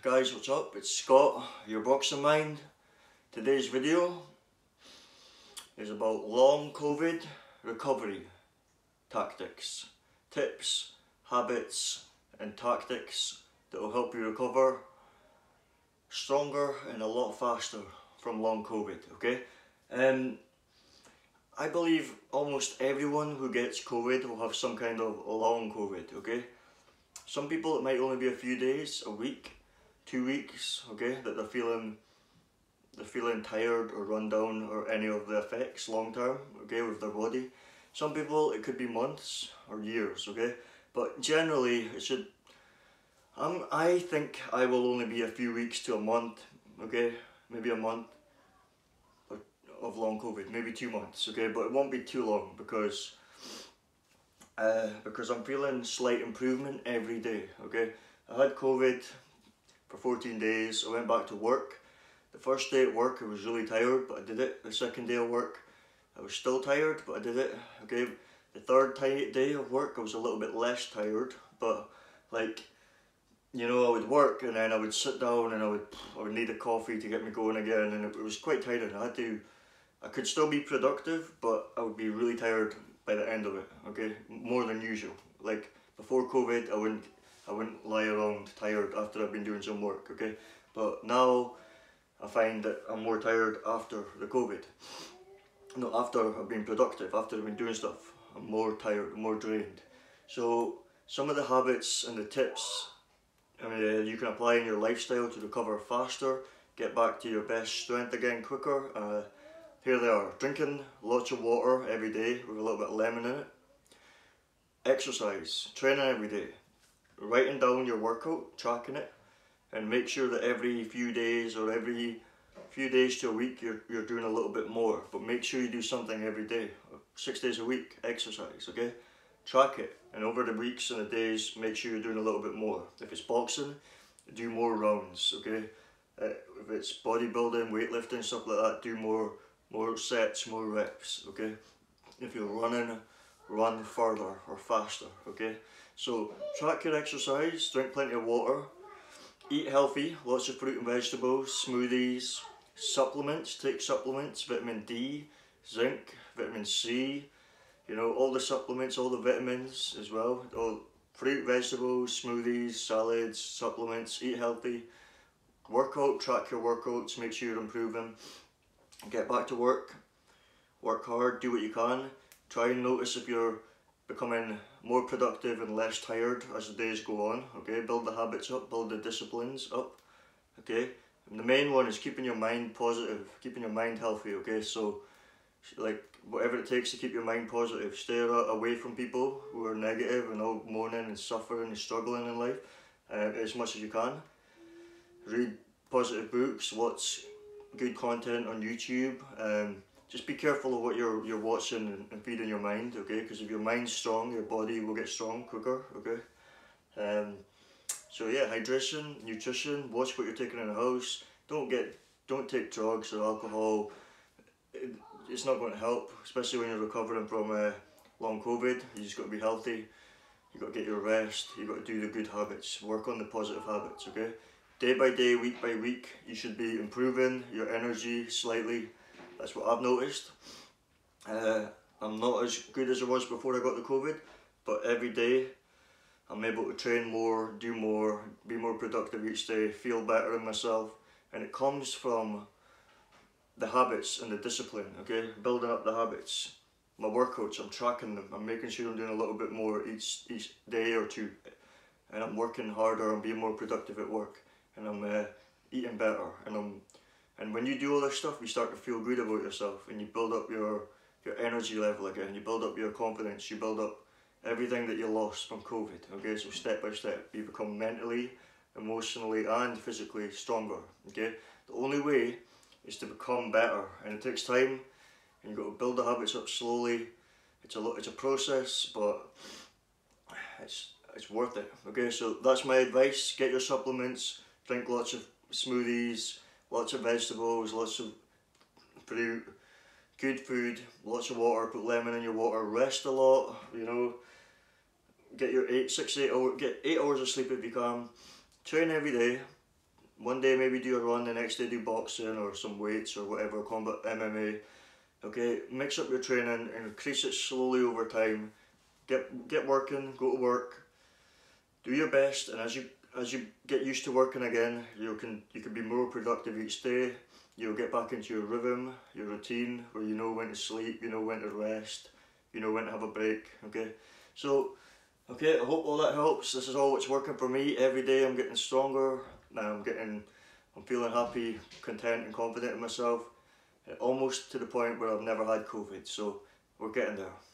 Guys, what's up? It's Scott, Your Boxing Mind. Today's video is about long COVID recovery tactics, tips, habits and tactics that will help you recover stronger and a lot faster from long COVID, okay? I believe almost everyone who gets COVID will have some kind of long COVID, okay? Some people it might only be a few days, a week, 2 weeks, okay, that they're feeling tired or run down or any of the effects long term, okay, with their body. Some people it could be months or years, okay, but generally it should, I think I will only be a few weeks to a month, okay, maybe a month of long COVID, maybe 2 months, okay, but it won't be too long because I'm feeling slight improvement every day, okay. I had COVID for 14 days, I went back to work. The first day at work I was really tired, but I did it. The second day of work I was still tired, but I did it, okay. The third day of work I was a little bit less tired, but like, you know, I would work and then I would sit down and I would need a coffee to get me going again, and it was quite tiring. I could still be productive, but I would be really tired by the end of it, okay, more than usual. Like before COVID I wouldn't lie around tired after I've been doing some work, okay? But now I find that I'm more tired after the COVID. No, after I've been productive, after I've been doing stuff, I'm more tired, more drained. So some of the habits and the tips you can apply in your lifestyle to recover faster, get back to your best strength again quicker. Here they are: drinking lots of water every day with a little bit of lemon in it, exercise, training every day, writing down your workout, tracking it, and make sure that every few days or every few days to a week you're doing a little bit more, but make sure you do something every day, 6 days a week, exercise, okay? Track it, and over the weeks and the days make sure you're doing a little bit more. If it's boxing, do more rounds, okay? If it's bodybuilding, weightlifting, stuff like that, do more sets, more reps, okay? If you're running, run further or faster, okay? So track your exercise, drink plenty of water, eat healthy, lots of fruit and vegetables, smoothies, supplements, take supplements, vitamin D, zinc, vitamin C, you know, all the supplements, all the vitamins as well, all fruit, vegetables, smoothies, salads, supplements, eat healthy, workout, track your workouts, make sure you're improving, get back to work, work hard, do what you can. Try and notice if you're becoming more productive and less tired as the days go on, okay? Build the habits up, build the disciplines up, okay? And the main one is keeping your mind positive, keeping your mind healthy, okay? So, like, whatever it takes to keep your mind positive, stay away from people who are negative and all moaning and suffering and struggling in life as much as you can. Read positive books, watch good content on YouTube, just be careful of what you're watching and feeding your mind, okay? Because if your mind's strong, your body will get strong quicker, okay? So yeah, hydration, nutrition, watch what you're taking in the house. Don't take drugs or alcohol. It's not going to help, especially when you're recovering from long COVID. You just got to be healthy. You got to get your rest. You got to do the good habits. Work on the positive habits, okay? Day by day, week by week, you should be improving your energy slightly. That's what I've noticed. I'm not as good as I was before I got the COVID, but every day I'm able to train more, do more, be more productive each day, feel better in myself. And it comes from the habits and the discipline, okay? Building up the habits. My workouts, I'm tracking them. I'm making sure I'm doing a little bit more each day or two. And I'm working harder and being more productive at work. And I'm eating better. And when you do all this stuff, you start to feel good about yourself and you build up your energy level again, you build up your confidence, you build up everything that you lost from COVID, okay? So step by step, you become mentally, emotionally and physically stronger, okay? The only way is to become better, and it takes time and you've got to build the habits up slowly. It's a process, but it's worth it, okay? So that's my advice. Get your supplements, drink lots of smoothies, lots of vegetables, lots of fruit, good food, lots of water, put lemon in your water, rest a lot, you know, get 8 hours of sleep if you can, train every day, One day maybe do a run, the next day do boxing or some weights or whatever, combat MMA. Okay, mix up your training, increase it slowly over time. Get working, go to work, do your best, and as you get used to working again, you can be more productive each day. You'll get back into your rhythm, your routine, where you know when to sleep, you know when to rest, you know when to have a break. Okay, so I hope all that helps. This is all what's working for me. Every day I'm getting stronger. I'm feeling happy, content, and confident in myself. Almost to the point where I've never had COVID. So we're getting there.